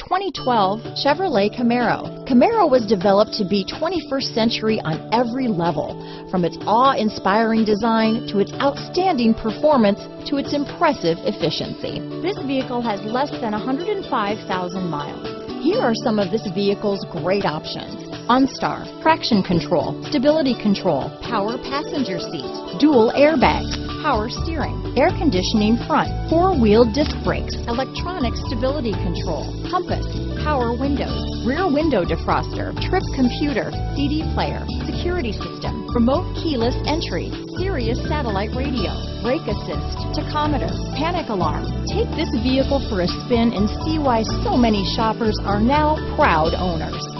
2012 Chevrolet Camaro. Camaro was developed to be 21st century on every level, from its awe-inspiring design to its outstanding performance to its impressive efficiency. This vehicle has less than 105,000 miles. Here are some of this vehicle's great options: OnStar, traction control, stability control, power passenger seat, dual airbags, power steering, air conditioning front, four-wheel disc brakes, electronic stability control, compass, power windows, rear window defroster, trip computer, CD player, security system, remote keyless entry, Sirius satellite radio, brake assist, tachometer, panic alarm. Take this vehicle for a spin and see why so many shoppers are now proud owners.